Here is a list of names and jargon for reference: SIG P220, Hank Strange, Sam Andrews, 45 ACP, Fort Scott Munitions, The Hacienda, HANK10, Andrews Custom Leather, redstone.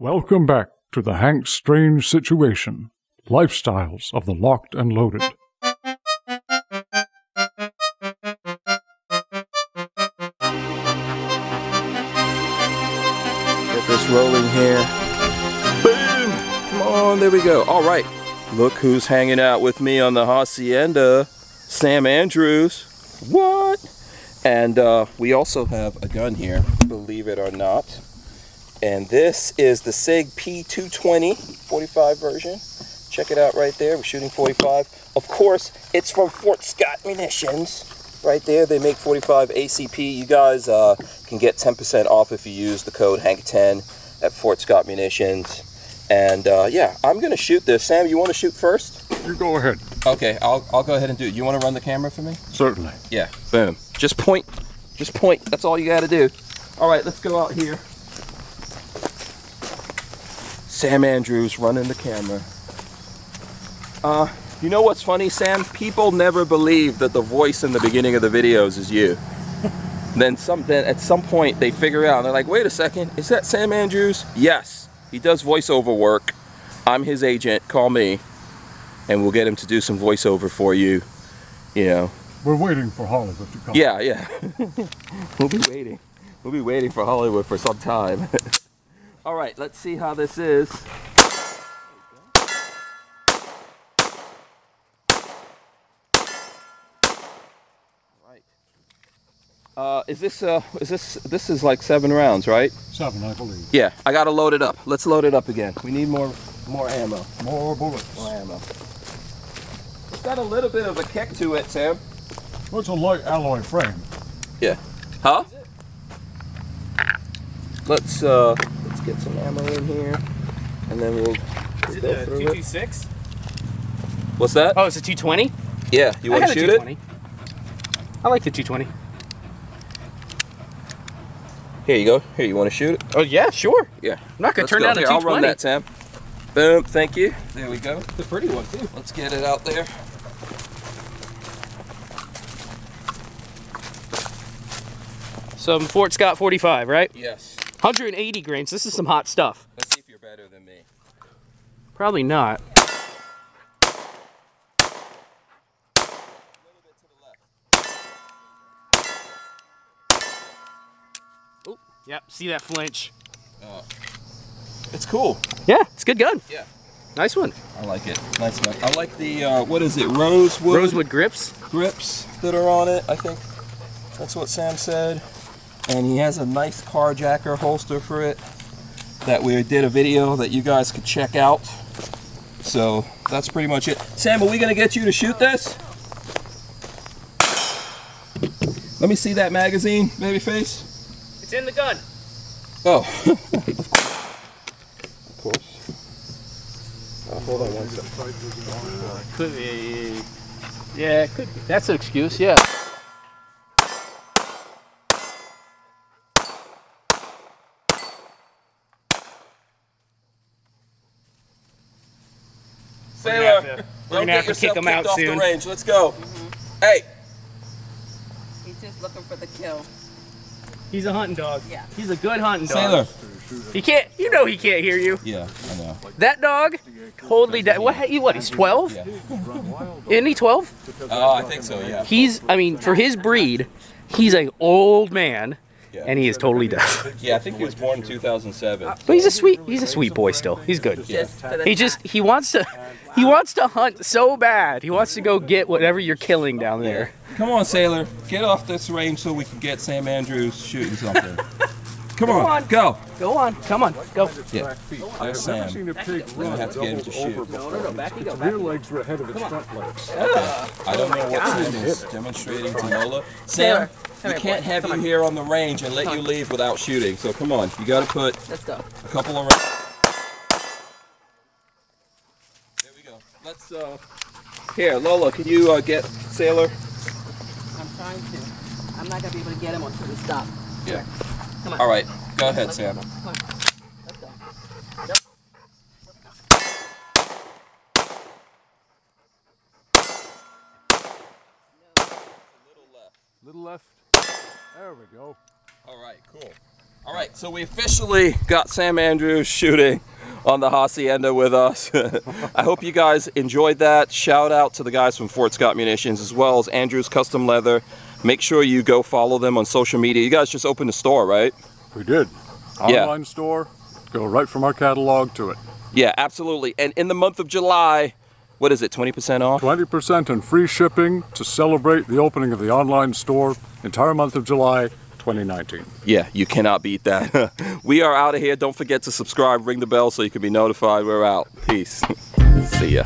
Welcome back to the Hank Strange Situation, Lifestyles of the Locked and Loaded. Get this rolling here. Boom! Come on, there we go. All right, look who's hanging out with me on the Hacienda, Sam Andrews. What? And we also have a gun here, believe it or not. And this is the SIG P220 45 version. Check it out right there. We're shooting 45. Of course, it's from Fort Scott Munitions. Right there, they make 45 ACP. You guys can get 10% off if you use the code HANK10 at Fort Scott Munitions. And yeah, I'm going to shoot this. Sam, you want to shoot first? You go ahead. Okay, I'll go ahead and do it. You want to run the camera for me? Certainly. Yeah, boom. Just point. Just point. That's all you got to do. All right, let's go out here. Sam Andrews running the camera. You know what's funny, Sam? People never believe that the voice in the beginning of the videos is you. then at some point they figure out, they're like, wait a second, is that Sam Andrews? Yes, he does voiceover work. I'm his agent, call me, and we'll get him to do some voiceover for you, you know. We're waiting for Hollywood to come. Yeah, yeah. We'll be waiting. We'll be waiting for Hollywood for some time. All right, let's see how this is. All right. This is like 7 rounds, right? 7, I believe. Yeah, I gotta load it up. Let's load it up again. We need more ammo. More bullets. More ammo. It's got a little bit of a kick to it, Sam. Well, it's a light alloy frame. Yeah. Huh? Let's get some ammo in here, and then we'll go through it. Is it a .226? What's that? Oh, it's a .220? Yeah, you want to shoot it? I like the .220. Here you go. Here, you want to shoot it? Oh, yeah, sure. Yeah. I'm not going to turn down the .220. I'll run that, Sam. Boom, thank you. There we go. It's a pretty one, too. Let's get it out there. Some Fort Scott 45, right? Yes. 180 grains. This is some hot stuff. Let's see if you're better than me. Probably not. A little bit to the left. Oh, yep. See that flinch? It's cool. Yeah, it's a good gun. Yeah. Nice one. I like it. Nice one. I like the what is it? Rosewood. Rosewood grips. Grips that are on it. I think that's what Sam said. And he has a nice carjacker holster for it that we did a video that you guys could check out. So that's pretty much it. Sam, are we gonna get you to shoot this? Let me see that magazine, babyface. It's in the gun. Oh, of course. Hold on one second. Could be. Yeah, it could be. That's an excuse. Yeah. Sailor, we're gonna have to kick him out soon. Off the range. Let's go. Mm-hmm. Hey. He's just looking for the kill. He's a hunting dog. Yeah. He's a good hunting dog. Sailor. He can't. You know he can't hear you. Yeah, I know. That dog, totally. What? He's 12? Yeah. Isn't he 12? Oh, I think so. Yeah. He's. I mean, for his breed, he's an old man. Yeah. And he is totally deaf. Yeah, I think he was born in 2007. But he's a sweet boy still. He's good. Yeah. He wants to hunt so bad. He wants to go get whatever you're killing down there. Come on, Sailor, get off this range so we can get Sam Andrews shooting something. Come on, go. Go on, come on, go. Yeah, there's Sam. We're gonna have to get him to shoot. No, back you go. Its rear legs were ahead of its front legs. I don't know what Sam is demonstrating to Nola. Sam. We can't have you here on the range and let you leave without shooting. So come on, you got to put a couple of rounds. There we go. Let's here, Lola, can you get Sailor? I'm trying to. I'm not gonna be able to get him until we stop. Yeah. Come on. All right, go ahead, Sam. Come on. Let's go. Yep. A little left. There we go. All right, cool. All right, so we officially got Sam Andrews shooting on the Hacienda with us. I hope you guys enjoyed that. Shout out to the guys from Fort Scott Munitions as well as Andrews Custom Leather. Make sure you go follow them on social media. You guys just opened a store, right? We did. Online store. Go right from our catalog to it. Yeah, absolutely. And in the month of July, what is it, 20% off? 20% and free shipping to celebrate the opening of the online store, entire month of July 2019. Yeah, you cannot beat that. We are out of here. Don't forget to subscribe, ring the bell so you can be notified. We're out. Peace. See ya.